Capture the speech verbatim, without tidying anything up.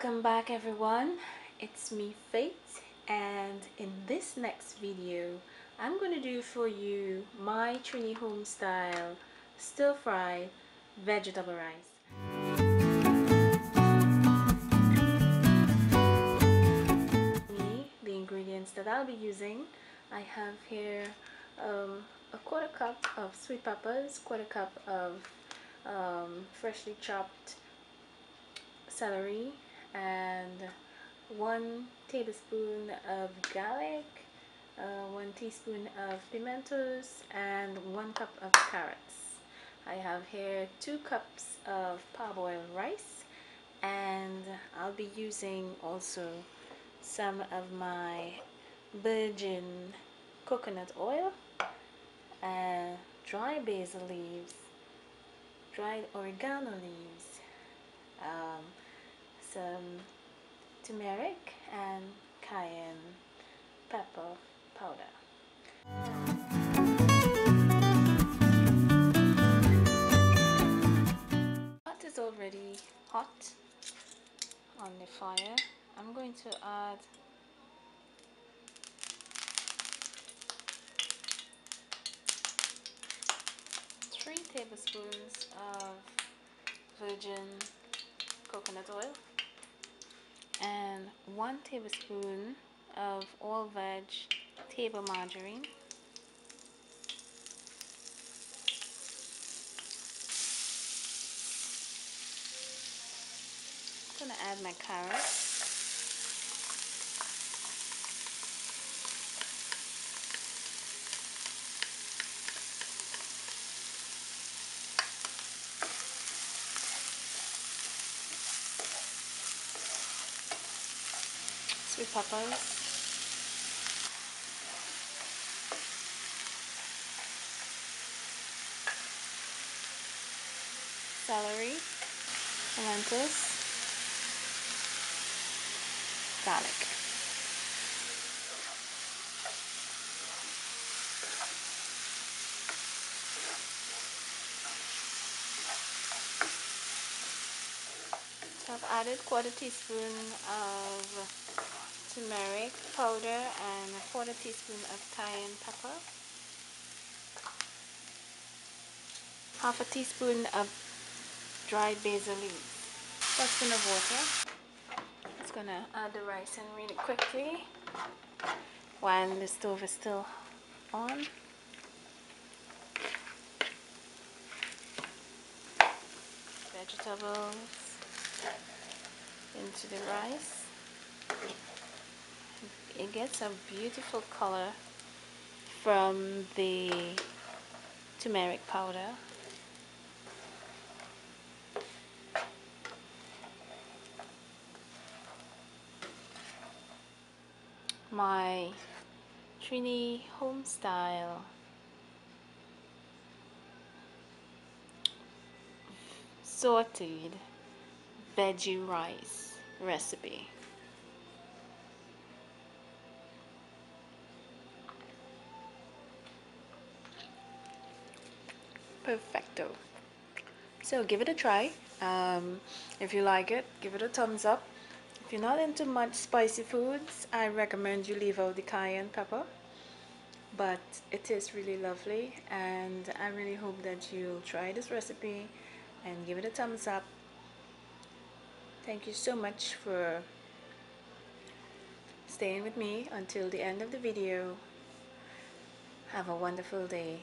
Welcome back everyone, it's me Faith, and in this next video I'm going to do for you my Trini home style stir fried vegetable rice. The ingredients that I'll be using, I have here um, a quarter cup of sweet peppers, quarter cup of um, freshly chopped celery, and one tablespoon of garlic, uh, one teaspoon of pimentos, and one cup of carrots. I have here two cups of parboiled rice, and I'll be using also some of my virgin coconut oil, uh, dry basil leaves, dried oregano leaves, um, some turmeric and cayenne pepper powder. Pot is already hot on the fire. I'm going to add three tablespoons of virgin coconut oil and one tablespoon of all-veg table margarine, I'm going to add my carrots, sweet peppers, celery, pimentos, garlic. So I've added quarter teaspoon of turmeric powder and a quarter teaspoon of cayenne pepper, half a teaspoon of dried basil leaves, teaspoon of water. I'm just gonna add the rice in really quickly while the stove is still on. Vegetables into the rice. It gets a beautiful color from the turmeric powder. My Trini home style sauteed veggie rice recipe. Perfecto. So give it a try. Um, if you like it, give it a thumbs up. If you're not into much spicy foods, I recommend you leave out the cayenne pepper, but it tastes really lovely, and I really hope that you'll try this recipe and give it a thumbs up. Thank you so much for staying with me until the end of the video. Have a wonderful day.